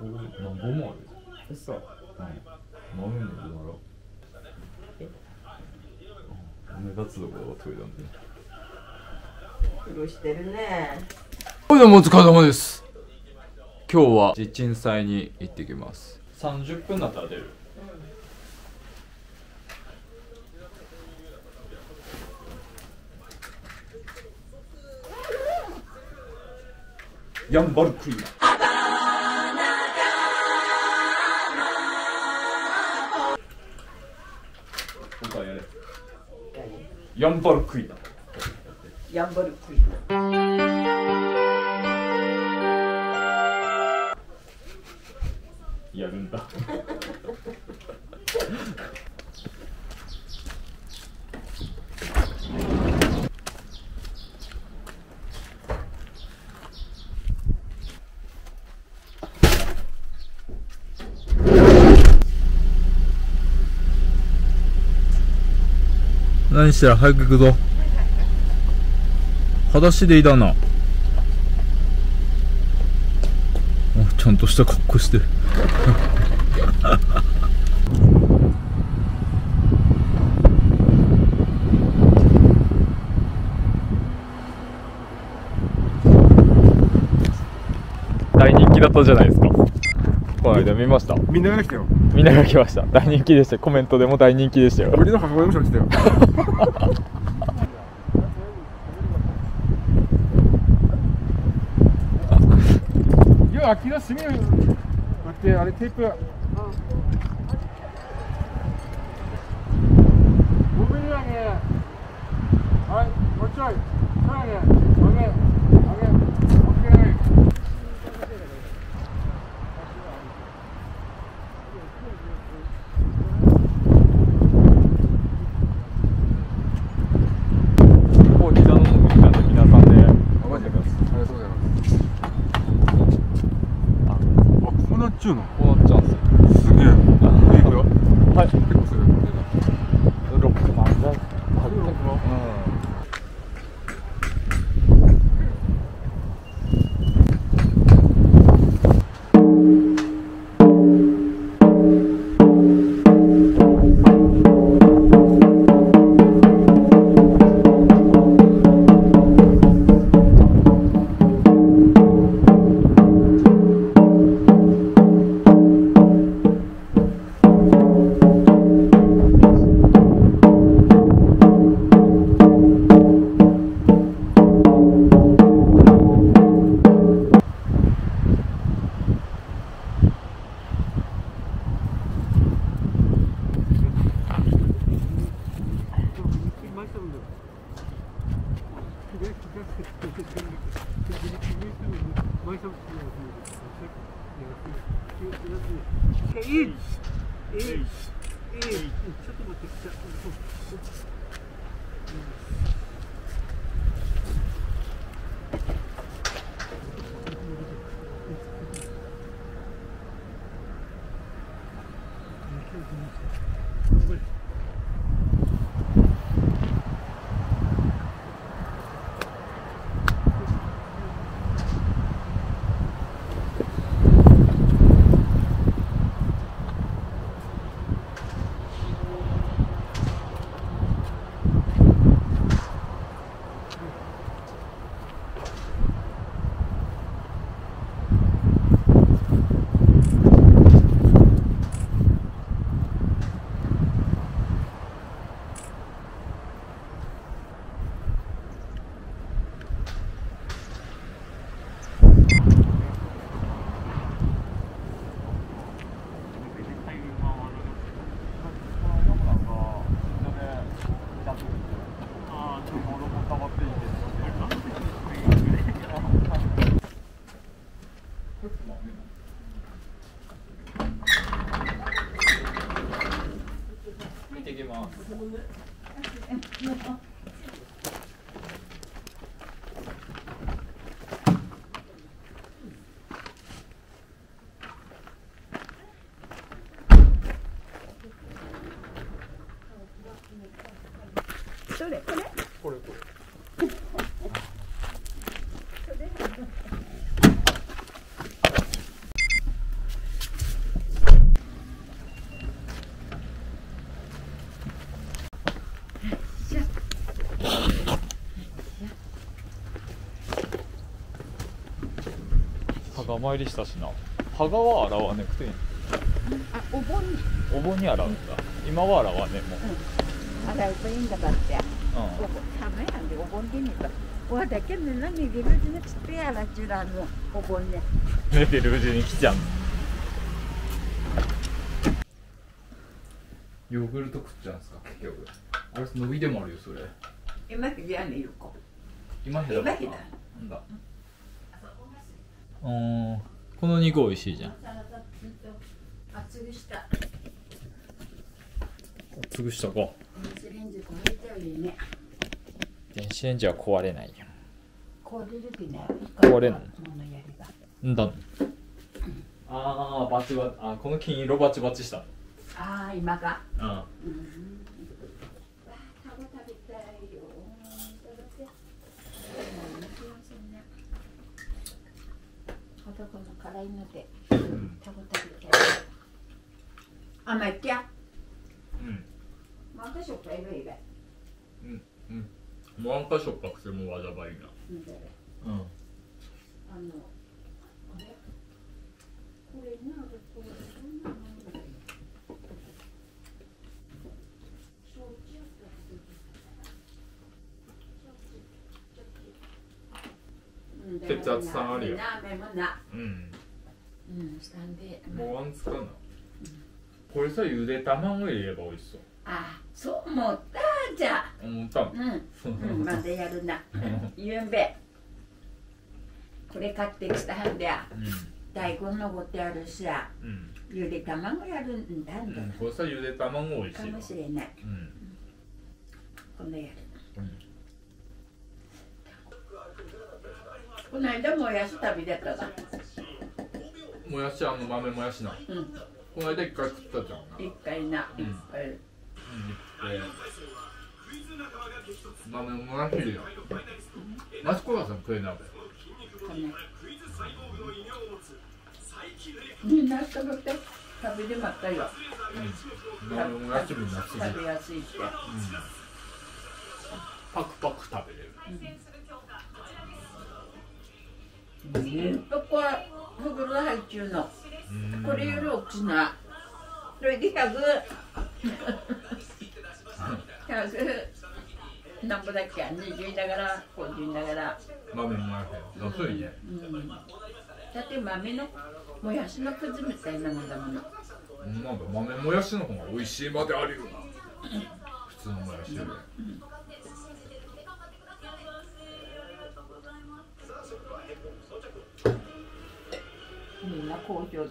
僕の5もある。嘘。はい。飲めんのどうなろ。え？目立つところがトイレなんで。苦労してるね。どうもお疲れ様です。今日は地鎮祭に行ってきます。30分だったら出る。ヤンバルクイナ。ヤンバルクイナ。ヤンバルクイナ。やるんだ。何したら早く行くぞ。裸足でいいだな。ちゃんとした格好してる。大人気だったじゃないですか。この間見ました。みんなが来たよ。みんなが来ました。大人気でした。コメントでも大人気でしたよ。俺の母親もしゃべってたよ。いや、秋の締め。待って、あれテープ。ごめんなね。はい、もうちょい。はいね。ごめん。こうなっちゃうんですよ。すげえ。いいかよ。はい。結構する。6万だ。6万。どれ？これ？これこれ。羽賀参りしたしな。羽賀は洗わなくていい。あ、お盆に。お盆に洗うんだ。今は洗わねえもん。洗うといいんだばって。寒いなんでお盆でねば。わだけみんな寝てるうちに来てやらちゅらんのお盆ね。寝てるうちに来ちゃう。ヨーグルト食っちゃうんですか結局。あれ伸びでもあるよそれ。今日やねゆこ。今日だ。今日だ。なんだ。うん、この肉美味しいじゃん。潰しとこう。電子レンジは壊れないよ。壊れない。んだ。ああ、バチバチ、あ、この金色バチバチした。ああ、今か。うん。この辛いので、たぶん食べて。甘いっけ。うん。もう一回しょっぱいのいいべ。うん、うん。もう一回しょっぱくてもわざばいな。うん。あの。これ。これな、これな。血圧3あるよ。うん。うん、下で。もうワン使うな。これさ、ゆで卵入れれば美味しそう。あ、そう思ったじゃ。思った。うん。またやるな。ゆんべ。これ買ってきたんだよ。大根のことやるしや。ゆで卵やるんだ。これさ、ゆで卵美味しい。かもしれない。このやる。この間もやし食べてたが。もやし、あの豆もやしな。うん。この間一回食ったじゃん。一回な。うん。豆もやしいよ。マスコラさん食えない。みんな食べて。食べてまったよ。うん。豆もやしも食べやすいって。うん。パクパク食べれる。ここは袋が入っちゅうの。これより大きな。それで100何歩だっけ、20だから50だから豆もやしだそういね。だって豆のもやしのくずみたいなもんだもの。なんか豆もやしの方が美味しいまであるよな、普通のもやしより。みんな好評。